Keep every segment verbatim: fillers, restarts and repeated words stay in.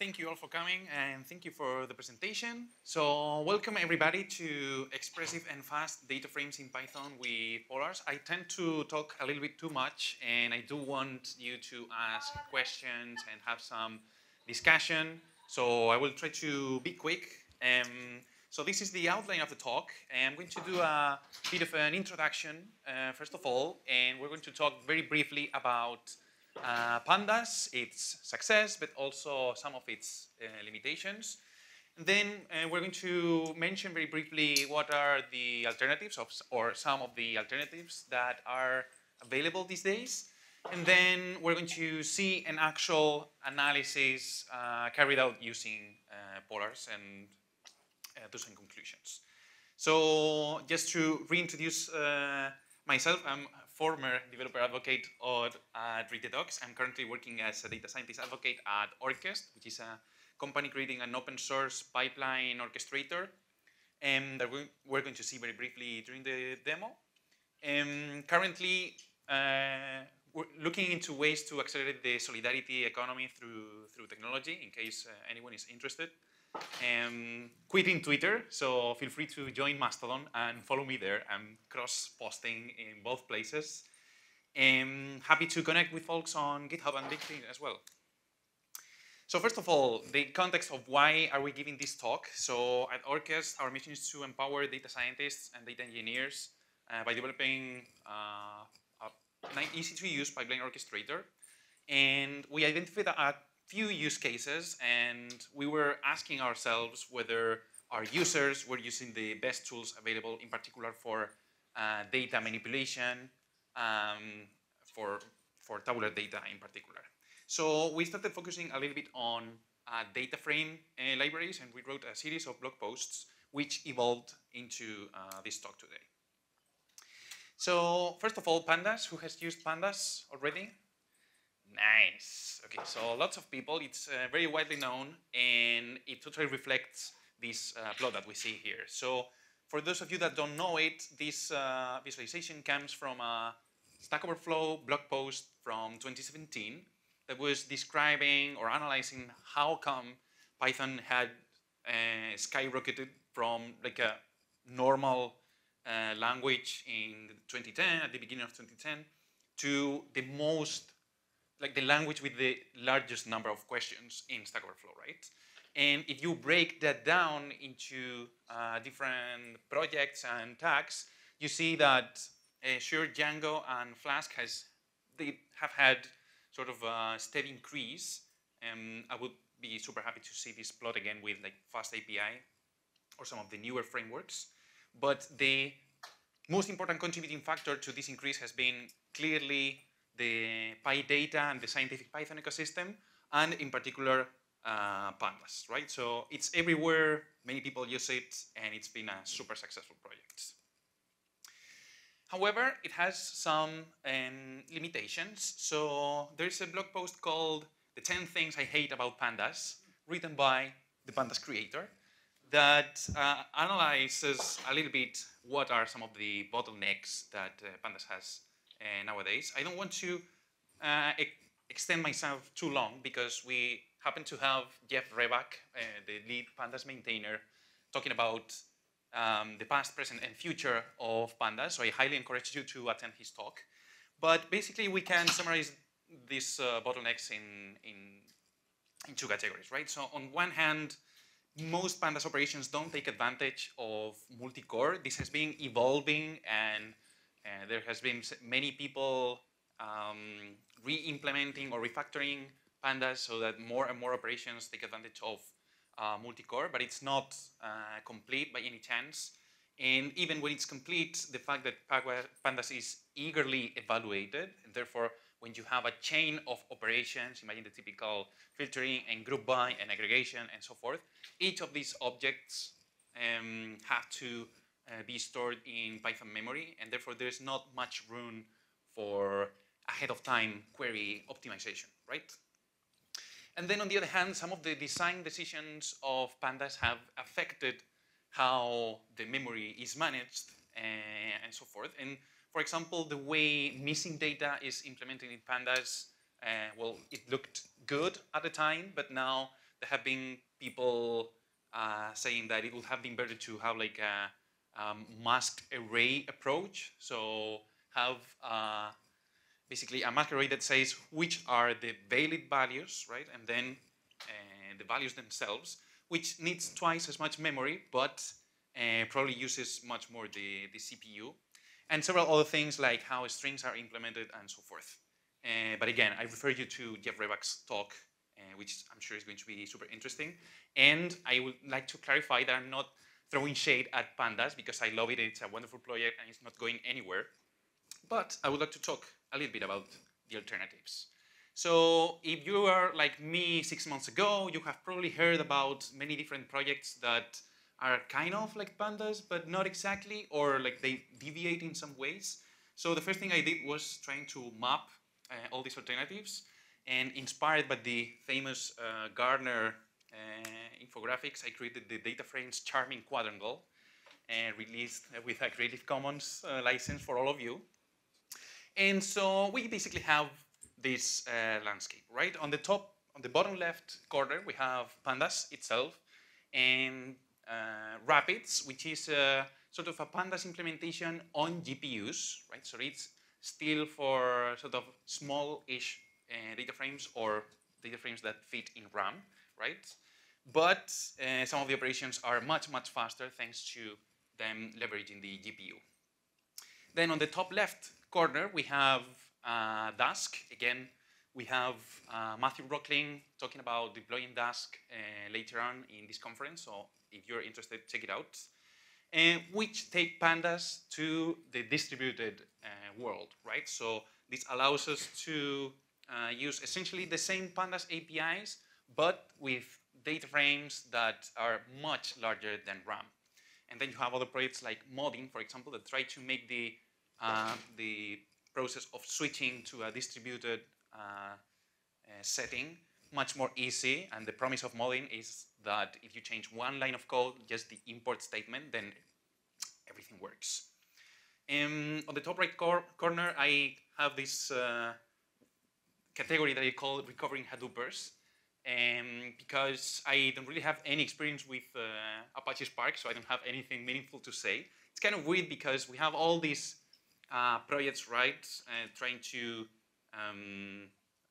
Thank you all for coming, and thank you for the presentation. So welcome everybody to Expressive and Fast Data Frames in Python with Polars. I tend to talk a little bit too much, and I do want you to ask questions and have some discussion. So I will try to be quick. Um, so this is the outline of the talk. I'm going to do a bit of an introduction, uh, first of all, and we're going to talk very briefly about Uh, Pandas, its success, but also some of its uh, limitations. And then uh, we're going to mention very briefly what are the alternatives of, or some of the alternatives that are available these days. And then we're going to see an actual analysis uh, carried out using uh, Polars and uh, do some conclusions. So just to reintroduce uh, myself, I'm former developer advocate at Read the Docs. I'm currently working as a data scientist advocate at Orquest, which is a company creating an open source pipeline orchestrator, and um, that we're going to see very briefly during the demo. Um, currently, uh, we're looking into ways to accelerate the solidarity economy through, through technology, in case uh, anyone is interested. Um, quitting Twitter, so feel free to join Mastodon and follow me there. I'm cross-posting in both places. Um, happy to connect with folks on GitHub and LinkedIn as well. So first of all, the context of why are we giving this talk. So at Orquest, our mission is to empower data scientists and data engineers uh, by developing uh, an easy-to-use pipeline orchestrator. And we identified that few use cases, and we were asking ourselves whether our users were using the best tools available, in particular for uh, data manipulation, um, for, for tabular data in particular. So we started focusing a little bit on uh, data frame uh, libraries, and we wrote a series of blog posts which evolved into uh, this talk today. So first of all, Pandas. Who has used Pandas already? Nice. Okay, so lots of people. It's uh, very widely known, and it totally reflects this uh, plot that we see here. So for those of you that don't know it, this uh, visualization comes from a Stack Overflow blog post from twenty seventeen that was describing or analyzing how come Python had uh, skyrocketed from like a normal uh, language in twenty ten, at the beginning of twenty ten, to the most like the language with the largest number of questions in Stack Overflow, right? And if you break that down into uh, different projects and tags, you see that uh, sure, Django and Flask has, they have had sort of a steady increase. Um, I would be super happy to see this plot again with like FastAPI or some of the newer frameworks. But the most important contributing factor to this increase has been clearly the PyData and the scientific Python ecosystem, and in particular, uh, Pandas, right? So it's everywhere, many people use it, and it's been a super successful project. However, it has some um, limitations. So there's a blog post called The ten Things I Hate About Pandas, written by the Pandas creator, that uh, analyzes a little bit what are some of the bottlenecks that uh, Pandas has Uh, nowadays. I don't want to uh, ex extend myself too long, because we happen to have Jeff Reback, uh, the lead Pandas maintainer, talking about um, the past, present, and future of Pandas. So I highly encourage you to attend his talk. But basically, we can summarize these uh, bottlenecks in, in, in two categories, right? So on one hand, most Pandas operations don't take advantage of multi-core. This has been evolving, and Uh, there has been many people um, re-implementing or refactoring Pandas so that more and more operations take advantage of uh, multi-core, but it's not uh, complete by any chance. And even when it's complete, the fact that Pandas is eagerly evaluated, and therefore when you have a chain of operations, imagine the typical filtering and group by and aggregation and so forth, each of these objects um, have to Uh, be stored in Python memory, and therefore there's not much room for ahead of time query optimization, right? And then on the other hand, some of the design decisions of Pandas have affected how the memory is managed uh, and so forth. And for example, the way missing data is implemented in Pandas, uh, well, it looked good at the time, but now there have been people uh, saying that it would have been better to have like a um, masked array approach. So have uh, basically a masked array that says which are the valid values, right? And then uh, the values themselves, which needs twice as much memory, but uh, probably uses much more the, the C P U. And several other things like how strings are implemented and so forth. Uh, but again, I refer you to Jeff Reback's talk, uh, which I'm sure is going to be super interesting. And I would like to clarify that I'm not throwing shade at Pandas because I love it. It's a wonderful project and it's not going anywhere. But I would like to talk a little bit about the alternatives. So if you are like me six months ago, you have probably heard about many different projects that are kind of like Pandas, but not exactly, or like they deviate in some ways. So the first thing I did was trying to map uh, all these alternatives, and inspired by the famous uh, Gartner uh, infographics, I created the data frames charming quadrangle, and uh, released with a Creative Commons uh, license for all of you. And so we basically have this uh, landscape, right? On the top, on the bottom left corner, we have Pandas itself, and Uh, Rapids, which is uh, sort of a Pandas implementation on G P Us, right? So it's still for sort of small-ish uh, data frames or data frames that fit in RAM, right? But uh, some of the operations are much, much faster thanks to them leveraging the G P U. Then on the top left corner, we have uh, Dask. Again, we have uh, Matthew Brockling talking about deploying Dask uh, later on in this conference. So if you're interested, check it out, and which take Pandas to the distributed uh, world, right? So this allows us to uh, use essentially the same Pandas A P Is, but with data frames that are much larger than RAM. And then you have other projects like Modin, for example, that try to make the, uh, the process of switching to a distributed uh, uh, setting much more easy, and the promise of Modin is that if you change one line of code, just the import statement, then everything works. Um, on the top right cor corner, I have this uh, category that I call recovering Hadoopers, um, because I don't really have any experience with uh, Apache Spark, so I don't have anything meaningful to say. It's kind of weird because we have all these uh, projects, right, uh, trying to um,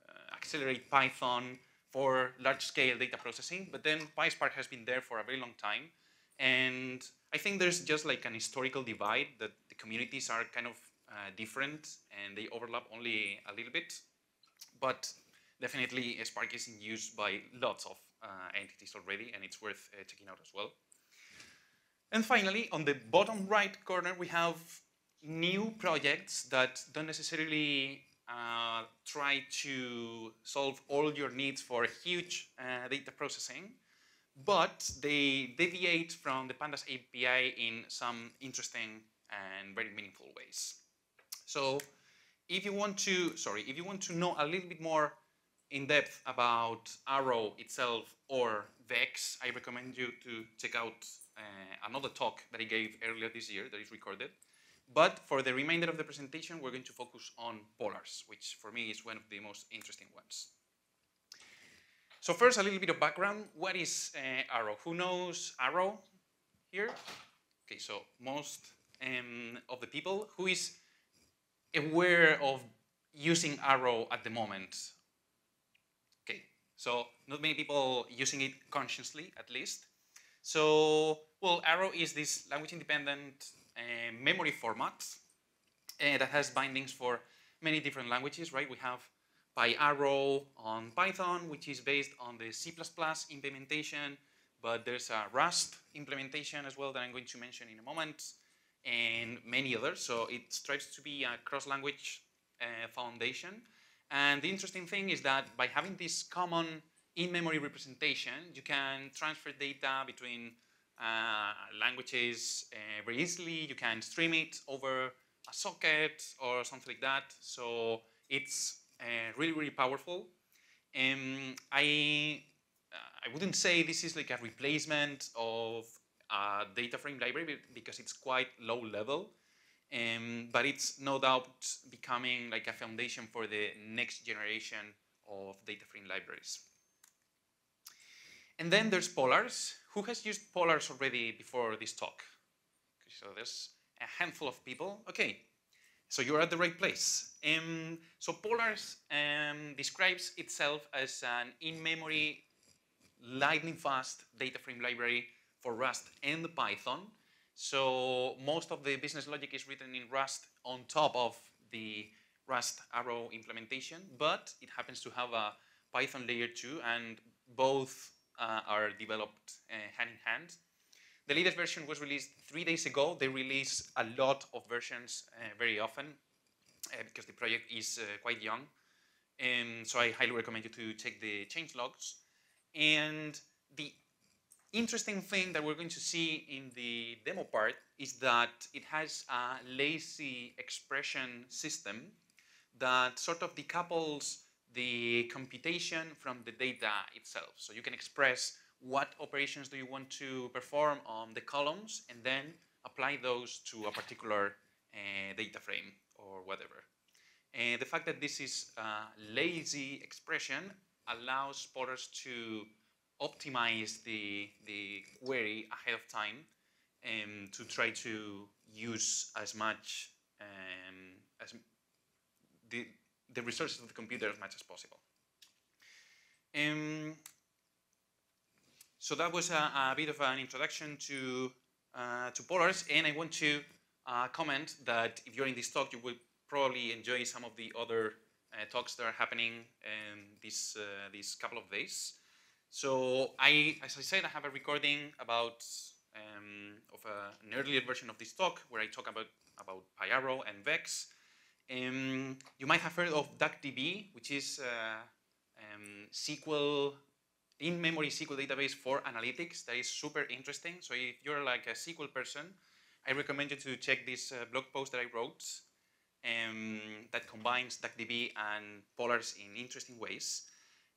uh, accelerate Python for large-scale data processing, but then PySpark has been there for a very long time. And I think there's just like an historical divide that the communities are kind of uh, different and they overlap only a little bit. But definitely Spark is in use by lots of uh, entities already, and it's worth uh, checking out as well. And finally, on the bottom right corner, we have new projects that don't necessarily Uh, try to solve all your needs for huge uh, data processing, but they deviate from the Pandas A P I in some interesting and very meaningful ways. So if you want to, sorry, if you want to know a little bit more in depth about Arrow itself or Vex, I recommend you to check out uh, another talk that I gave earlier this year that is recorded. But for the remainder of the presentation, we're going to focus on Polars, which for me is one of the most interesting ones. So first, a little bit of background. What is uh, Arrow? Who knows Arrow here? Okay, so most um, of the people who is aware of using Arrow at the moment. Okay, so not many people using it consciously, at least. So, well, Arrow is this language-independent Uh, memory format uh, that has bindings for many different languages, right? We have PyArrow on Python, which is based on the C plus plus implementation, but there's a Rust implementation as well that I'm going to mention in a moment, and many others. So it strives to be a cross-language uh, foundation. And the interesting thing is that by having this common in-memory representation, you can transfer data between Uh, languages uh, very easily. You can stream it over a socket or something like that. So it's uh, really, really powerful. Um, I, uh, I wouldn't say this is like a replacement of a data frame library because it's quite low level, um, but it's no doubt becoming like a foundation for the next generation of data frame libraries. And then there's Polars. Who has used Polars already before this talk? So there's a handful of people. Okay, so you're at the right place. Um, so Polars um, describes itself as an in-memory, lightning-fast data frame library for Rust and Python. So most of the business logic is written in Rust on top of the Rust Arrow implementation, but it happens to have a Python layer too, and both uh, are developed uh, hand in hand. The latest version was released three days ago. They release a lot of versions uh, very often uh, because the project is uh, quite young. Um, so I highly recommend you to check the change logs. And the interesting thing that we're going to see in the demo part is that it has a lazy expression system that sort of decouples the computation from the data itself. So you can express what operations do you want to perform on the columns and then apply those to a particular uh, data frame or whatever. And the fact that this is a lazy expression allows Polars to optimize the, the query ahead of time and to try to use as much um, as the, the resources of the computer as much as possible. Um, So that was a, a bit of an introduction to, uh, to Polars, and I want to uh, comment that if you're in this talk, you will probably enjoy some of the other uh, talks that are happening um, these, uh, these couple of days. So I, as I said, I have a recording about um, of a, an earlier version of this talk where I talk about, about PyArrow and Vex. Um, you might have heard of DuckDB, which is uh, um, S Q L, in-memory S Q L database for analytics that is super interesting. So if you're like a S Q L person, I recommend you to check this uh, blog post that I wrote um, that combines DuckDB and Polars in interesting ways.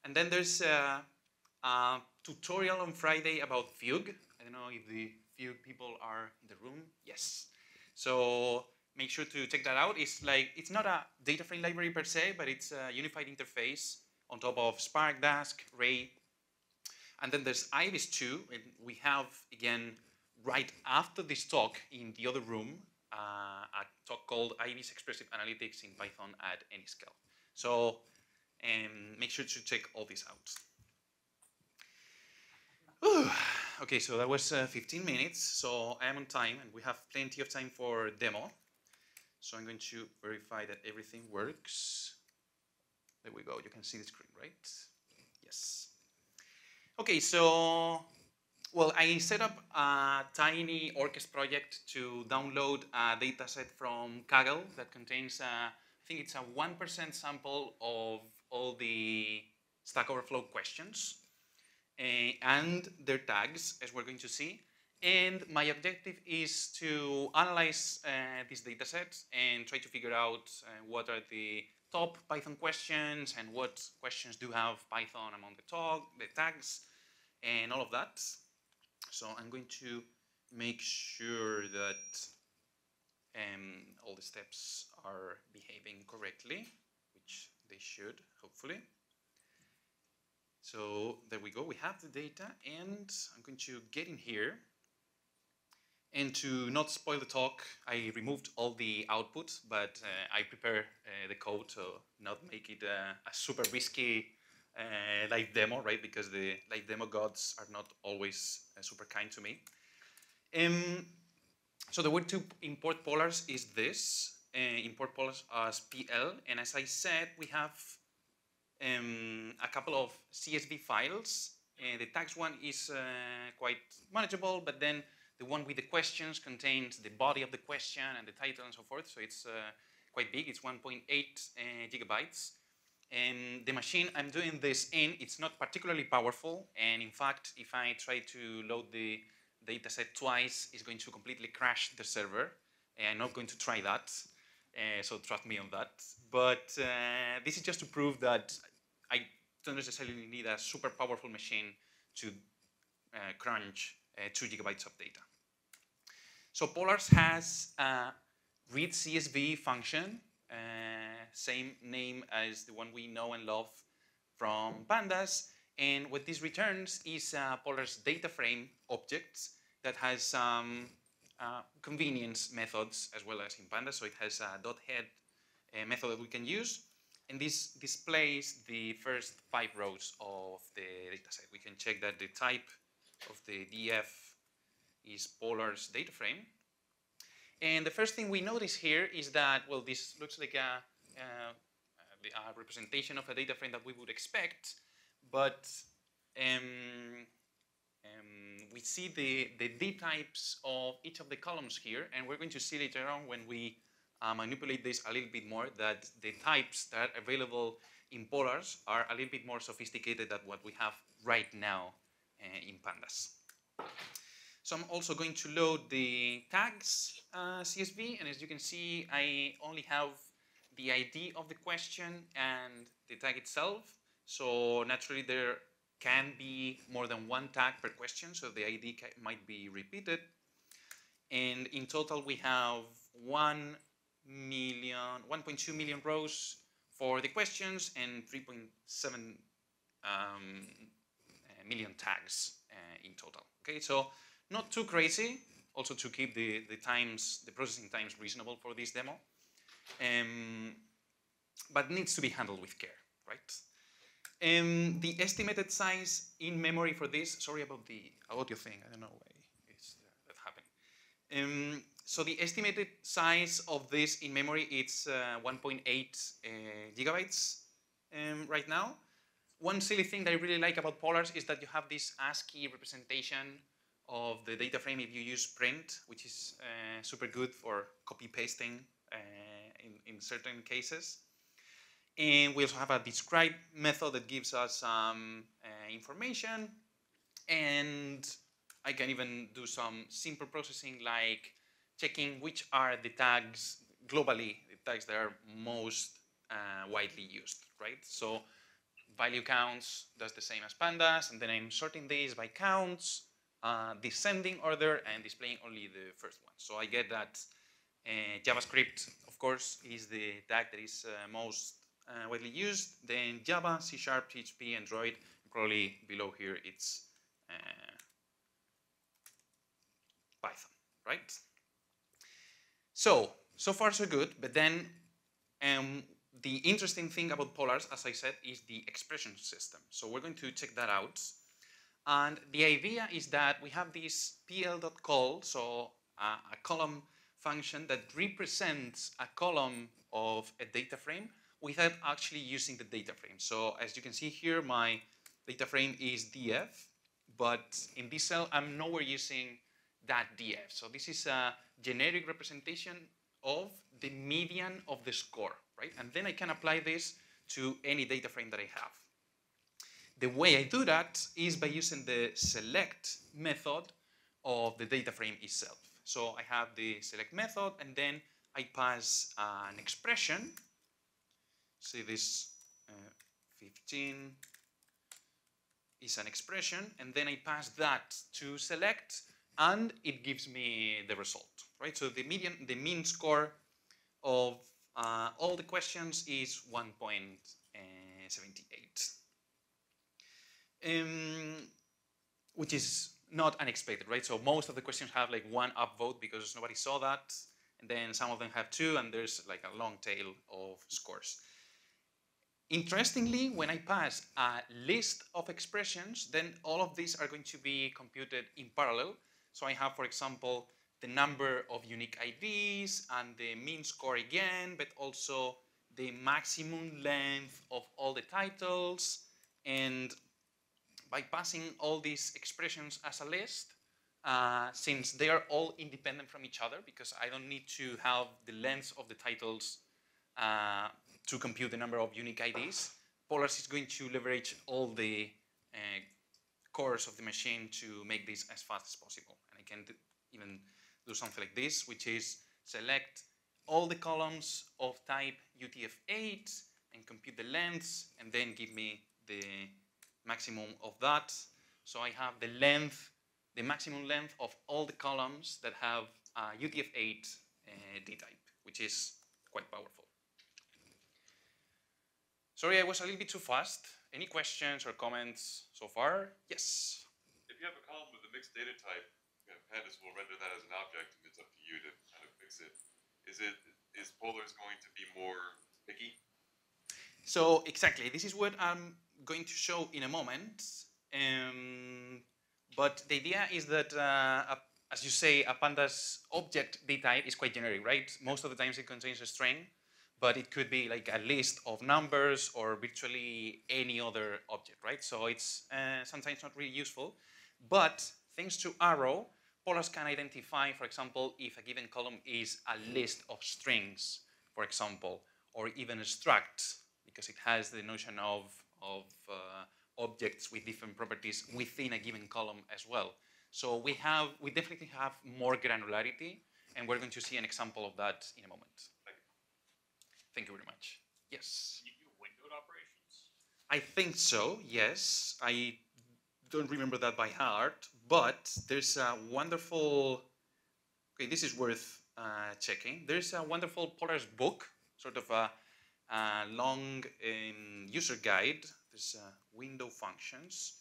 And then there's a, a tutorial on Friday about Fugue. I don't know if the Fugue people are in the room. Yes. So make sure to check that out. It's like, it's not a data frame library per se, but it's a unified interface on top of Spark, Dask, Ray. And then there's Ibis too, and we have, again, right after this talk in the other room, uh, a talk called Ibis Expressive Analytics in Python at Any Scale. So um, make sure to check all this out. Whew. Okay, so that was uh, fifteen minutes, so I am on time, and we have plenty of time for demo. So I'm going to verify that everything works. There we go, you can see the screen, right? Yes. Okay, so, well, I set up a tiny Orchest project to download a data set from Kaggle that contains, a, I think it's a one percent sample of all the Stack Overflow questions uh, and their tags, as we're going to see. And my objective is to analyze uh, this data set and try to figure out uh, what are the top Python questions and what questions do have Python among the, tog the tags and all of that. So I'm going to make sure that um, all the steps are behaving correctly, which they should, hopefully. So there we go, we have the data, and I'm going to get in here. And to not spoil the talk, I removed all the output, but uh, I prepare uh, the code to not make it uh, a super risky uh, live demo, right? Because the live demo gods are not always uh, super kind to me. Um, so the way to import Polars is this, uh, import Polars as P L. And as I said, we have um, a couple of C S V files. Uh, the tags one is uh, quite manageable, but then the one with the questions contains the body of the question and the title and so forth, so it's uh, quite big. It's one point eight uh, gigabytes. And the machine I'm doing this in, it's not particularly powerful, and in fact, if I try to load the dataset twice, it's going to completely crash the server. And I'm not going to try that, uh, so trust me on that. But uh, this is just to prove that I don't necessarily need a super powerful machine to uh, crunch Uh, two gigabytes of data. So Polars has a read C S V function, uh, same name as the one we know and love from Pandas, And what this returns is uh, Polars data frame objects that has um, uh, convenience methods as well as in Pandas. So it has a dot head uh, method that we can use. And this displays the first five rows of the data set. We can check that the type of the D F is Polars data frame. And the first thing we notice here is that, well, this looks like a, uh, a representation of a data frame that we would expect, but um, um, we see the, the D types of each of the columns here, and we're going to see later on when we uh, manipulate this a little bit more that the types that are available in Polars are a little bit more sophisticated than what we have right now uh, in Pandas. So I'm also going to load the tags uh, C S V, and as you can see, I only have the I D of the question and the tag itself. So naturally, there can be more than one tag per question, so the I D might be repeated. And in total, we have one million, one point two million rows for the questions and three point seven um, million tags uh, in total. Okay, so not too crazy, also to keep the, the times, the processing times reasonable for this demo, um, but needs to be handled with care, right? Um, the estimated size in memory for this, sorry about the audio thing, I don't know why it's, that happened. Um, so the estimated size of this in memory, it's uh, one point eight uh, gigabytes um, right now. One silly thing that I really like about Polars is that you have this ASCII representation of the data frame if you use print, which is uh, super good for copy pasting uh, in, in certain cases. And we also have a describe method that gives us some um, uh, information. And I can even do some simple processing like checking which are the tags globally, the tags that are most uh, widely used, right? So value counts does the same as Pandas, and then I'm sorting these by counts. Uh, descending order and displaying only the first one. So I get that uh, JavaScript, of course, is the tag that is uh, most uh, widely used. Then Java, C Sharp, P H P, Android, probably below here it's uh, Python, right? So, so far so good, but then um, the interesting thing about Polars, as I said, is the expression system. So we're going to check that out. And the idea is that we have this P L dot call, so uh, a column function that represents a column of a data frame without actually using the data frame. So as you can see here, my data frame is D F, but in this cell, I'm nowhere using that D F. So this is a generic representation of the median of the score, right? And then I can apply this to any data frame that I have. The way I do that is by using the select method of the data frame itself. So I have the select method, and then I pass uh, an expression. See, this uh, fifteen is an expression, and then I pass that to select, and it gives me the result, right? So the median, the mean score of uh, all the questions is one point seven eight. Um, which is not unexpected, right? So most of the questions have like one upvote because nobody saw that, and then some of them have two, and there's like a long tail of scores. Interestingly, when I pass a list of expressions, then all of these are going to be computed in parallel. So I have, for example, the number of unique I Ds and the mean score again, but also the maximum length of all the titles. And by passing all these expressions as a list, uh, since they are all independent from each other, because I don't need to have the length of the titles uh, to compute the number of unique I Ds, Polars is going to leverage all the uh, cores of the machine to make this as fast as possible. And I can even do something like this, which is select all the columns of type U T F eight and compute the lengths, and then give me the maximum of that. So I have the length, the maximum length of all the columns that have uh, U T F eight uh, D type, which is quite powerful. Sorry, I was a little bit too fast. Any questions or comments so far? Yes? If you have a column with a mixed data type, Pandas will render that as an object, and it's up to you to kind of fix it. Is it is Polars going to be more picky? So exactly, this is what I'm going to show in a moment. Um, but the idea is that, uh, a, as you say, a Pandas object data type is quite generic, right? Most of the times it contains a string, but it could be like a list of numbers or virtually any other object, right? So it's uh, sometimes not really useful, but thanks to Arrow, Polars can identify, for example, if a given column is a list of strings, for example, or even a struct, because it has the notion of, of uh, objects with different properties within a given column as well. So we have, we definitely have more granularity, and we're going to see an example of that in a moment. Thank you, Thank you very much. Yes? Can you do windowed operations? I think so, yes. I don't remember that by heart, but there's a wonderful, okay, this is worth uh, checking. There's a wonderful Polars book, sort of a, a long um, user guide. There's uh, window functions.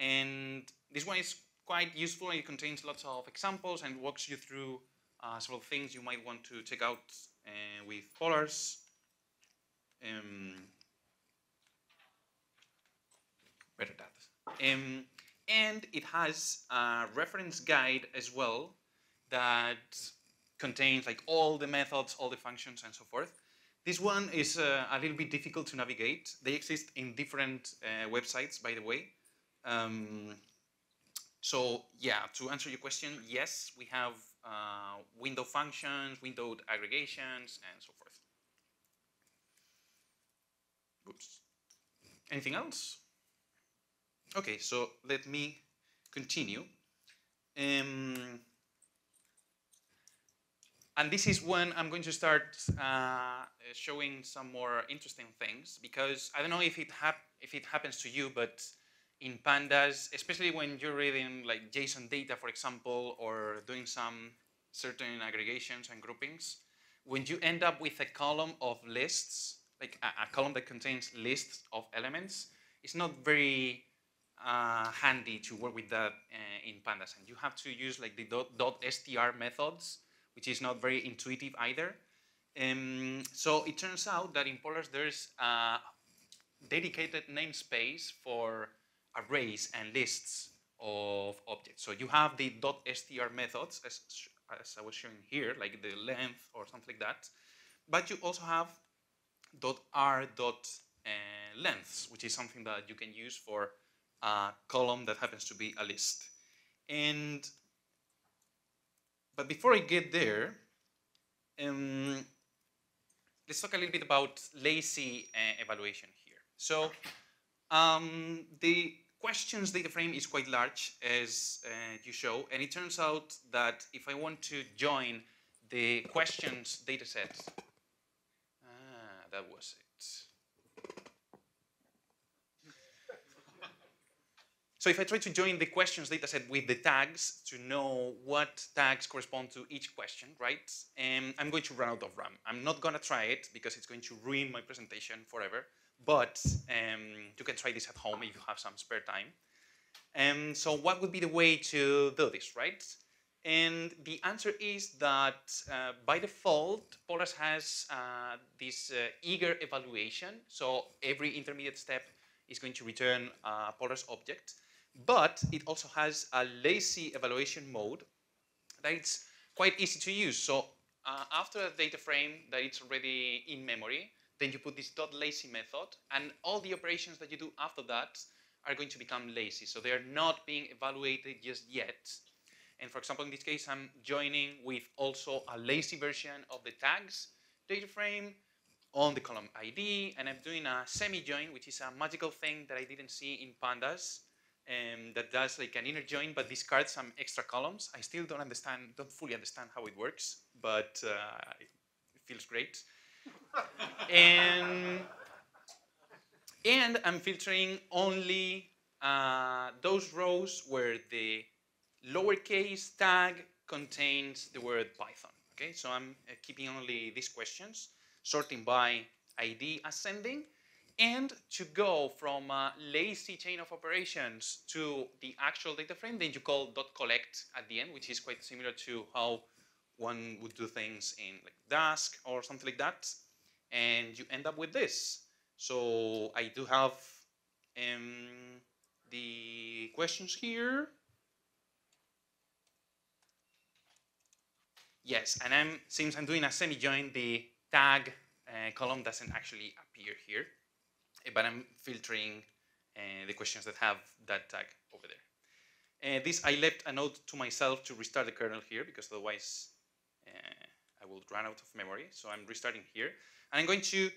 And this one is quite useful, and it contains lots of examples and walks you through uh, several things you might want to check out uh, with Polars. Um, better that. Um, And it has a reference guide as well that contains like all the methods, all the functions, and so forth. This one is uh, a little bit difficult to navigate. They exist in different uh, websites, by the way. Um, so yeah, to answer your question, yes, we have uh, window functions, windowed aggregations, and so forth. Oops. Anything else? Okay, so let me continue. Um, and this is when I'm going to start uh, showing some more interesting things, because I don't know if it, hap if it happens to you, but in Pandas, especially when you're reading like JSON data, for example, or doing some certain aggregations and groupings, when you end up with a column of lists, like a, a column that contains lists of elements, it's not very Uh, handy to work with that uh, in Pandas, and you have to use like the dot, dot .str methods, which is not very intuitive either. Um, so it turns out that in Polars there's a dedicated namespace for arrays and lists of objects. So you have the dot .str methods, as, as I was showing here, like the length or something like that, but you also have dot .r dot uh, lengths, which is something that you can use for a column that happens to be a list. And but before I get there, um, let's talk a little bit about lazy uh, evaluation here. So um, the questions data frame is quite large, as uh, you show, and it turns out that if I want to join the questions data set, ah, that was it. So if I try to join the questions dataset with the tags to know what tags correspond to each question, right? And I'm going to run out of RAM. I'm not going to try it because it's going to ruin my presentation forever. But um, you can try this at home if you have some spare time. And so what would be the way to do this, right? And the answer is that uh, by default, Polars has uh, this uh, eager evaluation. So every intermediate step is going to return a Polars object. But it also has a lazy evaluation mode that it's quite easy to use. So uh, after a data frame that it's already in memory, then you put this dot lazy method, and all the operations that you do after that are going to become lazy. So they are not being evaluated just yet. And for example, in this case, I'm joining with also a lazy version of the tags data frame on the column I D, and I'm doing a semi-join, which is a magical thing that I didn't see in Pandas. Um, that does like an inner join, but discards some extra columns. I still don't understand, don't fully understand how it works, but uh, it feels great. and, and I'm filtering only uh, those rows where the lowercase tag contains the word Python. Okay, so I'm uh, keeping only these questions, sorting by I D ascending, And to go from a lazy chain of operations to the actual data frame, then you call .collect at the end, which is quite similar to how one would do things in like Dask or something like that. And you end up with this. So I do have um, the questions here. Yes, and I'm, since I'm doing a semi-join, the tag uh, column doesn't actually appear here, but I'm filtering uh, the questions that have that tag over there. Uh, this, I left a note to myself to restart the kernel here, because otherwise uh, I will run out of memory. So I'm restarting here, and I'm going to,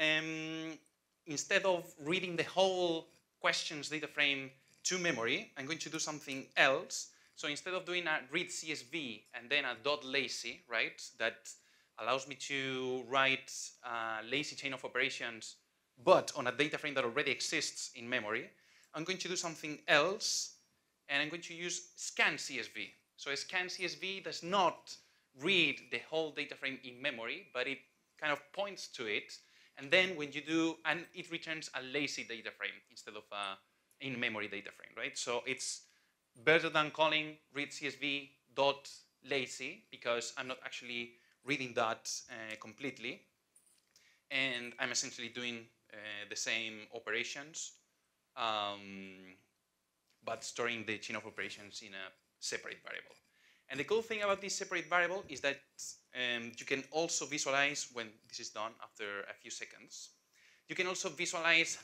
um, instead of reading the whole questions data frame to memory, I'm going to do something else. So instead of doing a read C S V and then a dot lazy, right, that allows me to write a lazy chain of operations, but on a data frame that already exists in memory, I'm going to do something else, and I'm going to use scan C S V. So a scan C S V does not read the whole data frame in memory, but it kind of points to it, and then when you do, and it returns a lazy data frame instead of a in-memory data frame, right? So it's better than calling read C S V dot lazy, because I'm not actually reading that uh, completely, and I'm essentially doing uh, the same operations, um, but storing the chain of operations in a separate variable. And the cool thing about this separate variable is that um, you can also visualize, when this is done after a few seconds, you can also visualize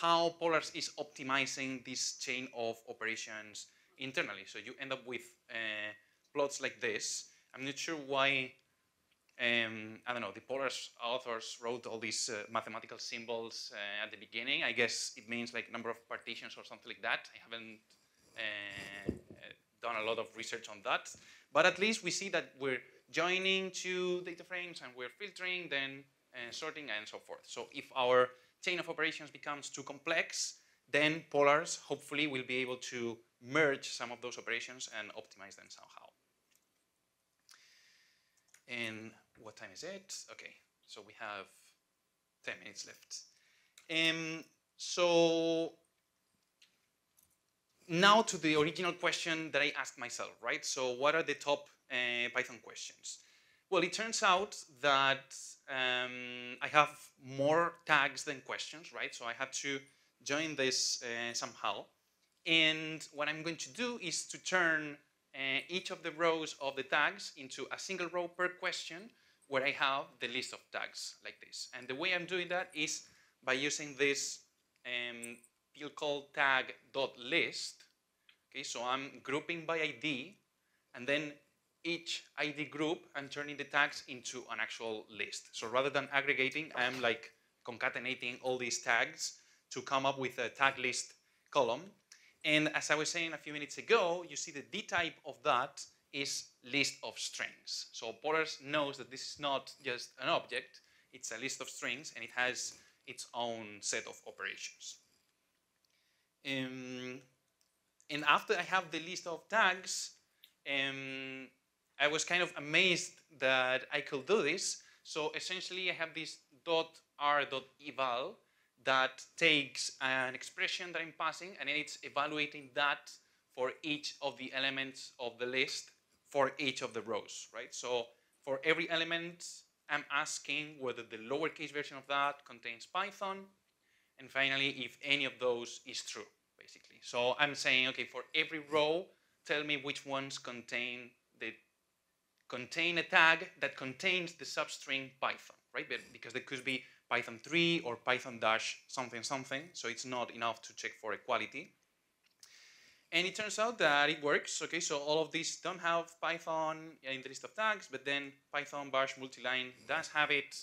how Polars is optimizing this chain of operations internally. So you end up with uh, plots like this. I'm not sure why, um, I don't know, the Polars authors wrote all these uh, mathematical symbols uh, at the beginning. I guess it means like number of partitions or something like that. I haven't uh, done a lot of research on that. But at least we see that we're joining two data frames and we're filtering, then uh, sorting, and so forth. So if our chain of operations becomes too complex, then Polars hopefully will be able to merge some of those operations and optimize them somehow. And what time is it? Okay, so we have ten minutes left. Um, so now to the original question that I asked myself, right? So what are the top uh, Python questions? Well, it turns out that um, I have more tags than questions, right? So I had to join this uh, somehow. And what I'm going to do is to turn uh, each of the rows of the tags into a single row per question where I have the list of tags like this. And the way I'm doing that is by using this um, field called tag.list. Okay, so I'm grouping by I D, and then each I D group, I'm turning the tags into an actual list. So rather than aggregating, I'm like concatenating all these tags to come up with a tag list column. And as I was saying a few minutes ago, you see the D type of that is list of strings. So Polars knows that this is not just an object, it's a list of strings, and it has its own set of operations. Um, and after I have the list of tags, um, I was kind of amazed that I could do this. So essentially I have this .r.eval that takes an expression that I'm passing, and it's evaluating that for each of the elements of the list for each of the rows, right? So for every element, I'm asking whether the lowercase version of that contains Python, and finally, if any of those is true, basically. So I'm saying, okay, for every row, tell me which ones contain the contain a tag that contains the substring Python, right? Because there could be Python three or Python dash something something, so it's not enough to check for equality. And it turns out that it works. Okay, so all of these don't have Python in the list of tags, but then Python bash multiline does have it,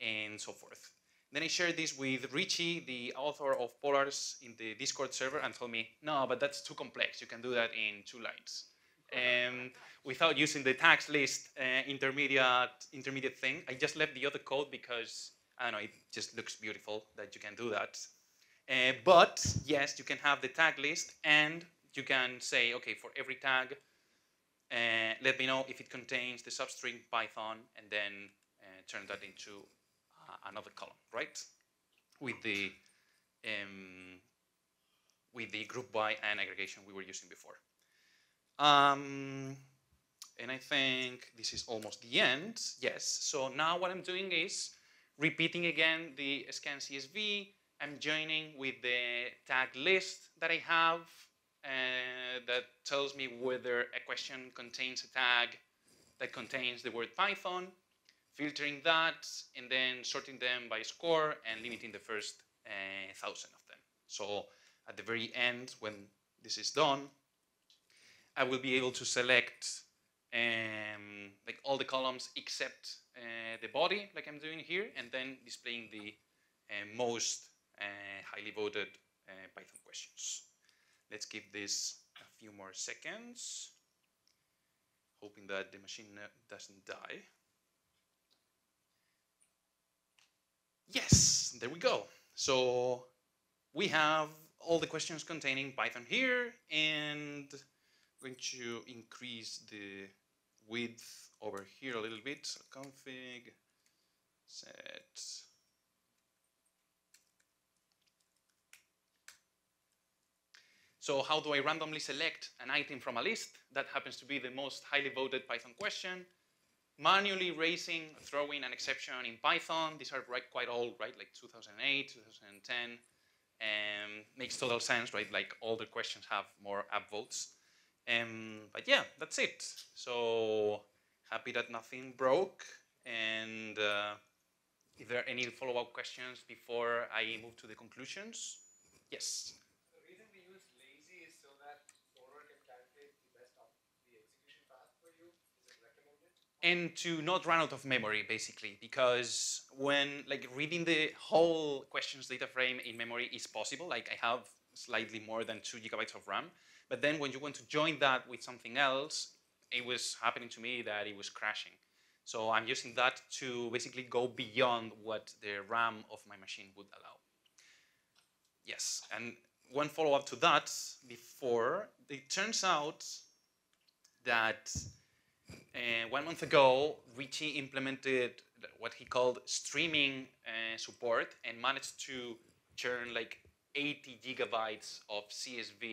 and so forth. Then I shared this with Richie, the author of Polars, in the Discord server, and told me, no, but that's too complex. You can do that in two lines, um, without using the tags list uh, intermediate intermediate thing. I just left the other code because, I don't know, it just looks beautiful that you can do that. Uh, but yes, you can have the tag list, and you can say, okay, for every tag, uh, let me know if it contains the substring Python, and then uh, turn that into uh, another column, right? with the um, with the group by and aggregation we were using before. Um, and I think this is almost the end. Yes, so now what I'm doing is repeating again the scan C S V. I'm joining with the tag list that I have uh, that tells me whether a question contains a tag that contains the word Python, filtering that, and then sorting them by score and limiting the first uh, thousand of them. So at the very end, when this is done, I will be able to select um, like all the columns except uh, the body, like I'm doing here, and then displaying the uh, most uh, highly voted uh, Python questions. Let's give this a few more seconds, hoping that the machine doesn't die. Yes, there we go. So we have all the questions containing Python here, and I'm going to increase the width over here a little bit. So config, set. So how do I randomly select an item from a list that happens to be the most highly voted Python question? Manually raising, throwing an exception in Python. These are right, quite old, right? Like two thousand eight, two thousand ten. Um, makes total sense, right? Like all the questions have more upvotes. Um, but yeah, that's it. So happy that nothing broke. And uh, if there are any follow-up questions before I move to the conclusions, yes. And to not run out of memory, basically, because when like reading the whole questions data frame in memory is possible. Like I have slightly more than two gigabytes of RAM, but then when you want to join that with something else, it was happening to me that it was crashing. So I'm using that to basically go beyond what the RAM of my machine would allow. Yes, and one follow-up to that before, it turns out that Uh, one month ago, Richie implemented what he called streaming uh, support and managed to churn like eighty gigabytes of C S V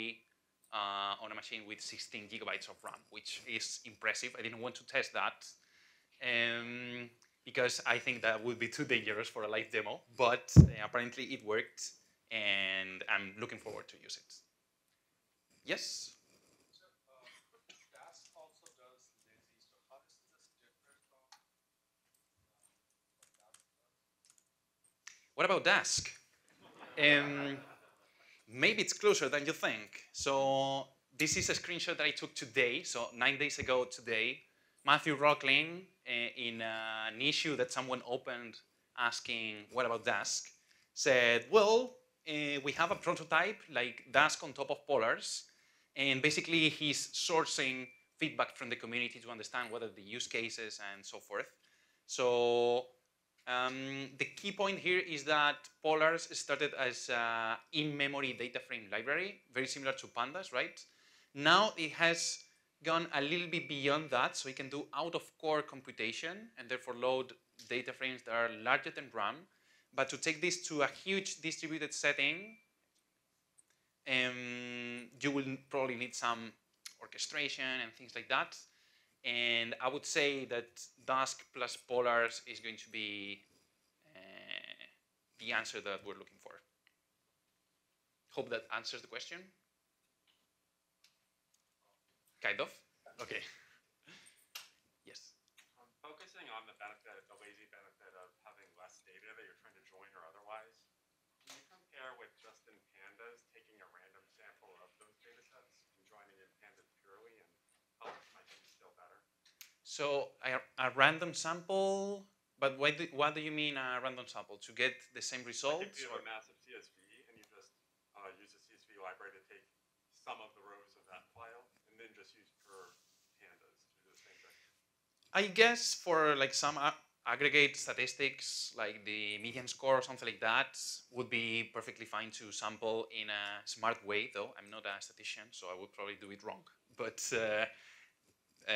uh, on a machine with sixteen gigabytes of RAM, which is impressive. I didn't want to test that um, because I think that would be too dangerous for a live demo, but uh, apparently it worked, and I'm looking forward to use it. Yes? What about Dask? Um, maybe it's closer than you think. So this is a screenshot that I took today, so nine days ago today. Matthew Brockling, uh, in uh, an issue that someone opened asking, what about Dask? Said, well, uh, we have a prototype like Dask on top of Polars. And basically he's sourcing feedback from the community to understand what are the use cases and so forth. So Um, the key point here is that Polars started as an in-memory data frame library, very similar to Pandas, right? Now it has gone a little bit beyond that, so it can do out-of-core computation and therefore load data frames that are larger than RAM. But to take this to a huge distributed setting, um, you will probably need some orchestration and things like that. And I would say that Dask plus Polars is going to be uh, the answer that we're looking for. Hope that answers the question. Kind of? Okay. Yes? Um, focusing on the benefit, the lazy benefit of having less data that you're trying to join or otherwise, can you compare with just in Pandas taking a random sample of those data sets and joining in Pandas purely, and how might it be still better? So a, a random sample, but what do, what do you mean a random sample? To get the same results? Like if you have or? a massive C S V and you just uh, use a C S V library to take some of the rows of that file and then just use per pandas to do the same thing. I guess for like some ag aggregate statistics, like the median score or something like that, would be perfectly fine to sample in a smart way, though. I'm not a statistician, so I would probably do it wrong. But uh, uh,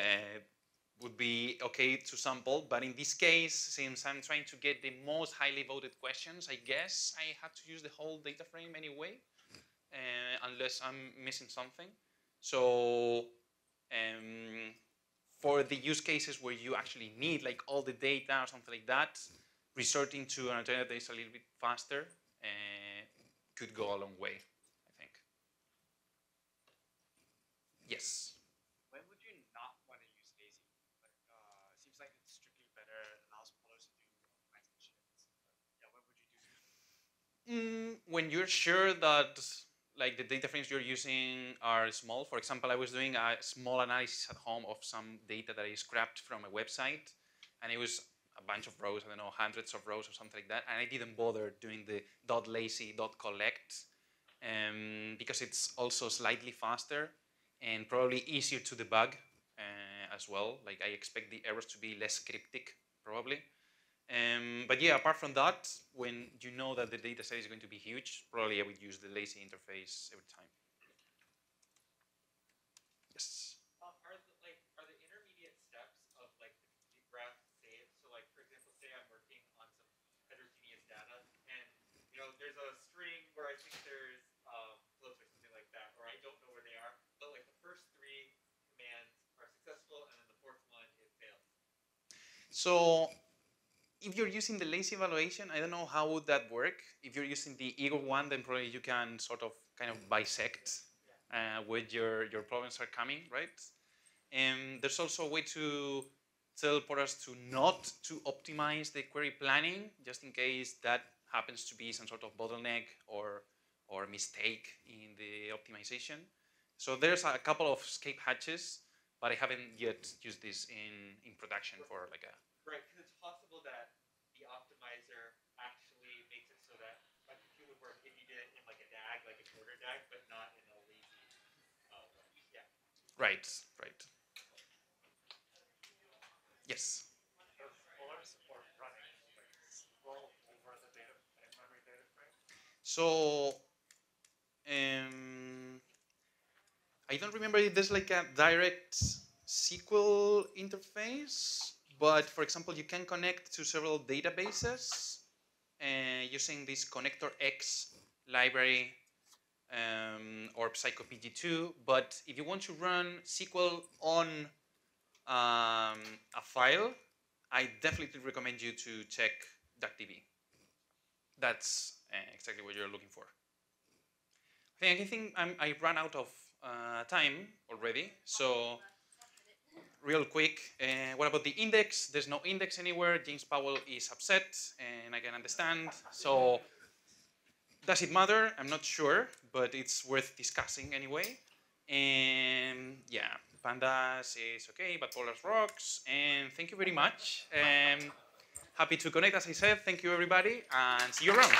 would be okay to sample, but in this case, since I'm trying to get the most highly voted questions, I guess I have to use the whole data frame anyway, uh, unless I'm missing something. So um, for the use cases where you actually need like all the data or something like that, resorting to an alternative that is a little bit faster uh, could go a long way, I think. Yes. Mm, when you're sure that like the data frames you're using are small. For example, I was doing a small analysis at home of some data that I scrapped from a website, and it was a bunch of rows, I don't know, hundreds of rows or something like that, and I didn't bother doing the dot lazy dot collect um, because it's also slightly faster and probably easier to debug uh, as well. Like I expect the errors to be less cryptic probably. Um, but yeah, apart from that, when you know that the data set is going to be huge, probably I would use the lazy interface every time. Yes? Um, are, the, like, are the intermediate steps of like the graph saved? So like, for example, say I'm working on some heterogeneous data, and you know, there's a string where I think there's um, floats or something like that, or I don't know where they are, but like the first three commands are successful, and then the fourth one, it fails. So if you're using the lazy evaluation, I don't know how would that work. If you're using the ego one, then probably you can sort of kind of bisect uh, where your, your problems are coming, right? And there's also a way to tell Polars to not to optimize the query planning, just in case that happens to be some sort of bottleneck or, or mistake in the optimization. So there's a couple of escape hatches, but I haven't yet used this in, in production for like a... Right, because it's possible that the optimizer actually makes it so that like, it would work if you did it in like a D A G, like a shorter D A G, but not in a lazy uh, yeah. Right, right. Yes? So, um, I don't remember if there's like a direct S Q L interface. But for example, you can connect to several databases uh, using this ConnectorX library um, or Psycho P G two. But if you want to run S Q L on um, a file, I definitely recommend you to check DuckDB. That's uh, exactly what you're looking for. I think, I think I'm, I ran out of uh, time already, so. Real quick, uh, what about the index? There's no index anywhere. James Powell is upset, and I can understand. So does it matter? I'm not sure, but it's worth discussing anyway. And yeah, Pandas is okay, but Polars rocks. And thank you very much. Um, happy to connect, as I said. Thank you, everybody, and see you around.